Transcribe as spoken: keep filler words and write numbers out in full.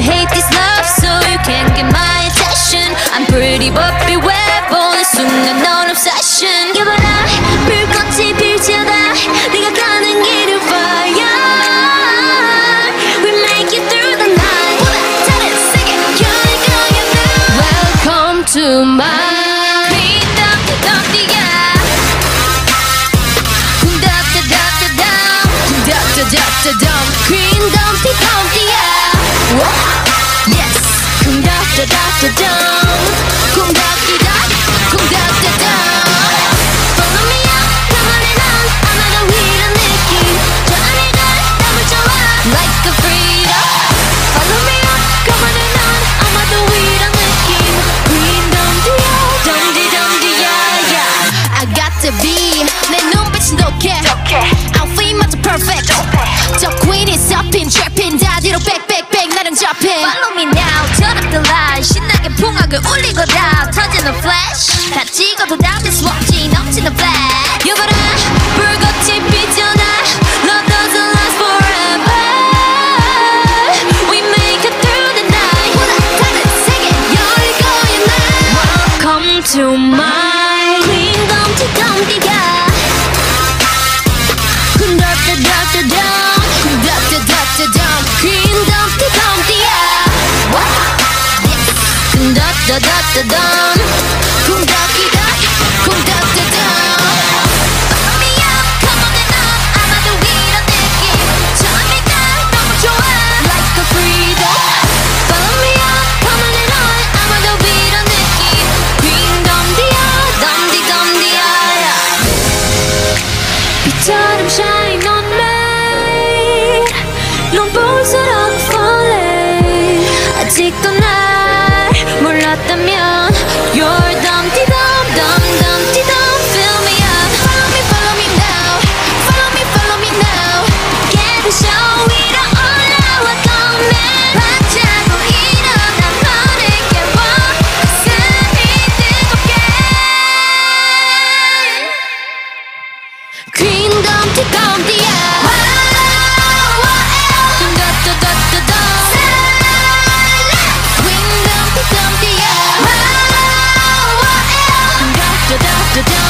you hate this love so you can't get my attention. I'm pretty but beware, born soon I'm not an obsession. 여봐라 불꽃이 비치다 네가 가는 길을 fire. We make it through the night. Tell it, sing it, 그러니까 you know. Welcome to my Queen Dumpty Dumpty, yeah. Wow. Yes. Queen Dumpty Dumpty Dump. Queen Dumpty Dumpty. Queen Dumpty Dump. Follow me up, come on and on. I'm not a weird and nicky. Johnny got double joy like a freedom. Follow me up, come on and on. I'm not a weird and nicky. Queen Dumpty Dumpty Dumpty, yeah, yeah. I got to be. 내 눈빛이 독해. Outfit마저 perfect. The queen is up in dripping 다뒤로 빽빽빽 나랑 접해. Follow me now, turn up the light. 신나게 풍악을 울리고 다 터지는 flash. 다 찍어도 다 비스럽지 넘치는 flash. 여봐라 불꽃이 비쳐나 Love doesn't last forever. We make it through the night. 보다 다른 세계 열 거야 나. Welcome to my Queen Dumpty Dumpty, yeah. Dumpty Dumpty Dumpty Dumpty, Queen Dumpty Dumpty, yeah. Wow. Queen Dumpty Dumpty Dumpty, Queen Dumpty Dumpty, Queen Dumpty Dumpty. Follow me up, come on and on. I'm not the weird and nicky. Turn me down, 너무 좋아. Like a freedom. Follow me up, come on and on. I'm not the weird and nicky. Queen Dumpty, Dumpty Dumpty, yeah. 빛처럼 shine on. 눈부스럭 falling. 아직도 날 몰랐다면 You're Dumpty Dum Dum Dumpty Dum. Fill me up. Follow me, follow me now. Follow me, follow me now. Get the show 위로 올라와 꺼내. 반짝고 일어나 너에게 와. 가슴이 뜨겁게. Queen Dumpty Dumpty, yeah. The